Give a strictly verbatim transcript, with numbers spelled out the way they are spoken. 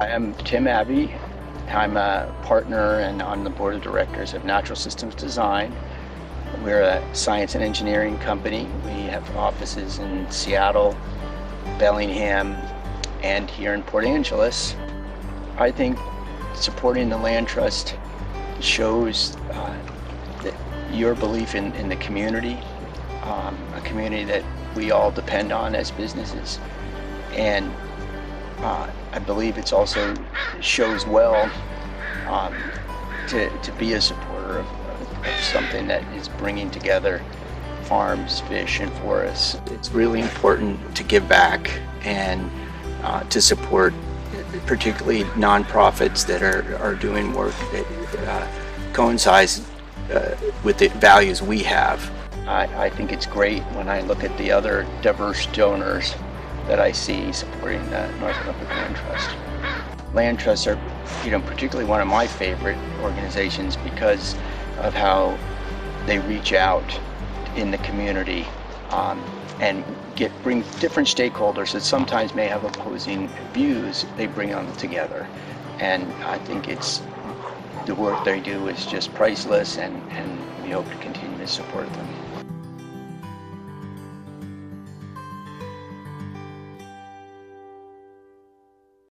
I am Tim Abbe. I'm a partner and on the board of directors of Natural Systems Design. We're a science and engineering company. We have offices in Seattle, Bellingham, and here in Port Angeles. I think supporting the Land Trust shows uh, that your belief in, in the community, um, a community that we all depend on as businesses. And Uh, I believe it's also shows well um, to, to be a supporter of, of something that is bringing together farms, fish, and forests. It's really important to give back and uh, to support particularly nonprofits that are, are doing work that uh, coincides uh, with the values we have. I, I think it's great when I look at the other diverse donors that I see supporting the North Olympic Land Trust. Land Trusts are, you know, particularly one of my favorite organizations because of how they reach out in the community um, and get bring different stakeholders that sometimes may have opposing views. They bring them together, and I think it's the work they do is just priceless, and, and we hope to continue to support them.